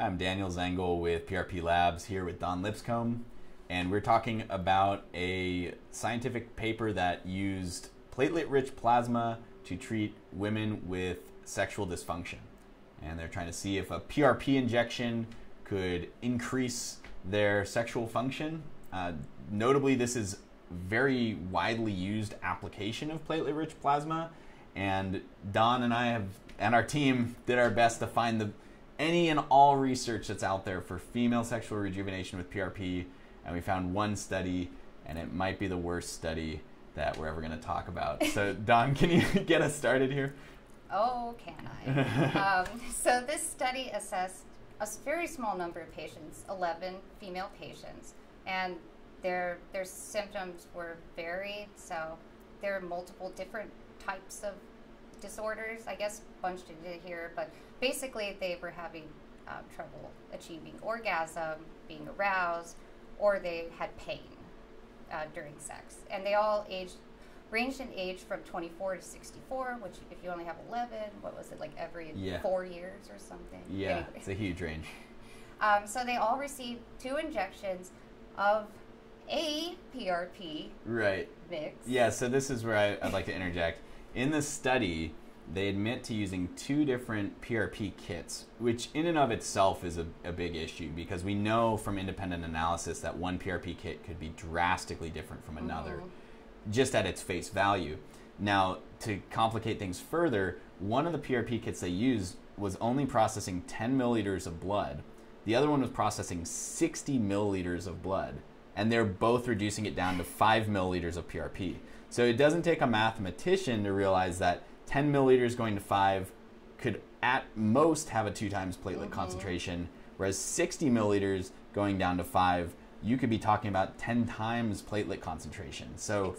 I'm Daniel Zengel with PRP Labs here with Dawn Lipscomb, and we're talking about a scientific paper that used platelet-rich plasma to treat women with sexual dysfunction. And they're trying to see if a PRP injection could increase their sexual function. Notably, this is a very widely used application of platelet-rich plasma, and Dawn and I and our team did our best to find any and all research that's out there for female sexual rejuvenation with PRP, and we found one study, and it might be the worst study that we're ever going to talk about. So, Dawn, can you get us started here? Oh, can I? So this study assessed a very small number of patients, 11 female patients, and their symptoms were varied, so there are multiple different types of disorders, I guess, bunched into here, but basically they were having trouble achieving orgasm, being aroused, or they had pain during sex. And they all ranged in age from 24 to 64, which if you only have 11, what was it, like every 4 years or something? Yeah, anyway. It's a huge range. So they all received 2 injections of a PRP mix. Yeah, so this is where I'd like to interject. In this study, they admit to using 2 different PRP kits, which in and of itself is a big issue, because we know from independent analysis that one PRP kit could be drastically different from another, just at its face value. Now, to complicate things further, one of the PRP kits they used was only processing 10 milliliters of blood. The other one was processing 60 milliliters of blood, and they're both reducing it down to 5 milliliters of PRP. So it doesn't take a mathematician to realize that 10 milliliters going to 5 could at most have a 2 times platelet concentration, whereas 60 milliliters going down to 5, you could be talking about 10 times platelet concentration. So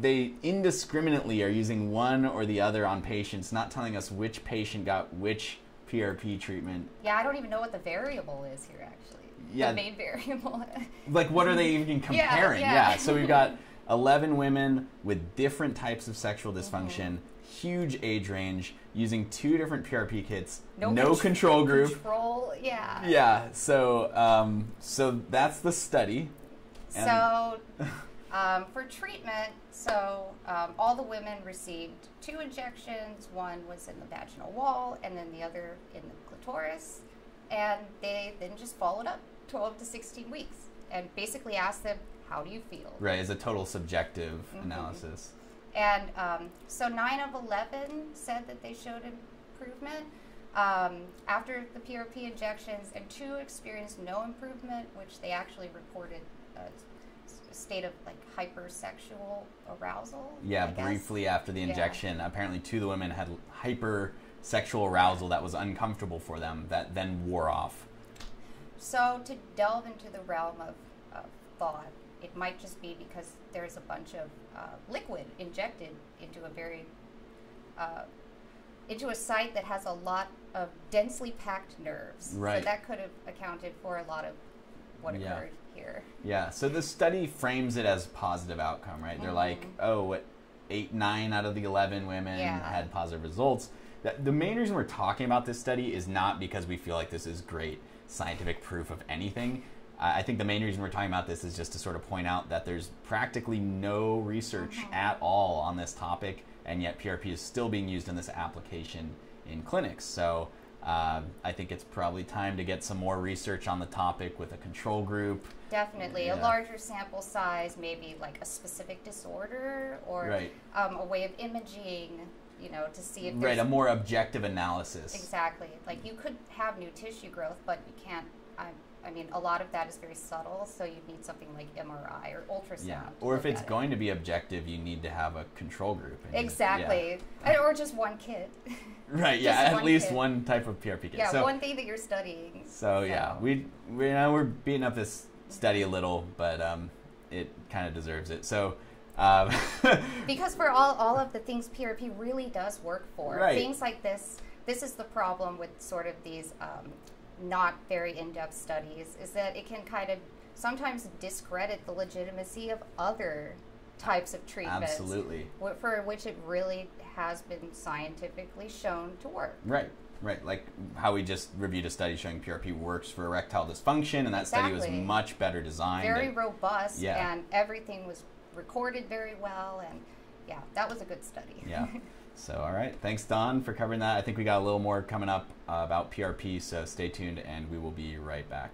they indiscriminately are using one or the other on patients, not telling us which patient got which PRP treatment. Yeah, I don't even know what the variable is here, actually. Yeah, the main variable. Like, what are they even comparing? Yeah, so we've got 11 women with different types of sexual dysfunction, huge age range, using 2 different PRP kits, no control group. Yeah, so that's the study. And so for treatment, so all the women received 2 injections. One was in the vaginal wall and then the other in the clitoris. And they then just followed up 12 to 16 weeks and basically asked them, how do you feel? Right, it's a total subjective analysis. And so 9 of 11 said that they showed improvement after the PRP injections, and 2 experienced no improvement, which they actually reported a state of like hypersexual arousal. Yeah, briefly after the injection. Apparently 2 of the women had hypersexual arousal that was uncomfortable for them that then wore off. So to delve into the realm of thought, it might just be because there's a bunch of liquid injected into a into a site that has a lot of densely packed nerves. Right. So that could have accounted for a lot of what occurred here. Yeah. So the study frames it as a positive outcome, right? They're like, oh, what, 8, 9 out of the 11 women had positive results. The main reason we're talking about this study is not because we feel like this is great scientific proof of anything. I think the main reason we're talking about this is just to sort of point out that there's practically no research at all on this topic, and yet PRP is still being used in this application in clinics. So I think it's probably time to get some more research on the topic with a control group. Definitely. A larger sample size, maybe like a specific disorder or a way of imaging, you know, to see if there's... Right, a more objective analysis. Exactly. Like you could have new tissue growth, but you can't... I mean, a lot of that is very subtle, so you'd need something like MRI or ultrasound. Yeah, or if it's going to be objective, you need to have a control group. Exactly. Or just one kit. Right, yeah, at least one type of PRP kit. Yeah, so, one thing that you're studying. So, yeah, you know, we're beating up this study a little, but it kind of deserves it. So, because for all of the things PRP really does work for, things like this, this is the problem with sort of these... not very in-depth studies, is that it can kind of sometimes discredit the legitimacy of other types of treatments. Absolutely. For which it really has been scientifically shown to work. Right, right. Like how we just reviewed a study showing PRP works for erectile dysfunction, and that study was much better designed. Very robust, and everything was recorded very well, and yeah, that was a good study. Yeah. So, all right. Thanks, Dawn, for covering that. I think we got a little more coming up about PRP, so stay tuned, and we will be right back.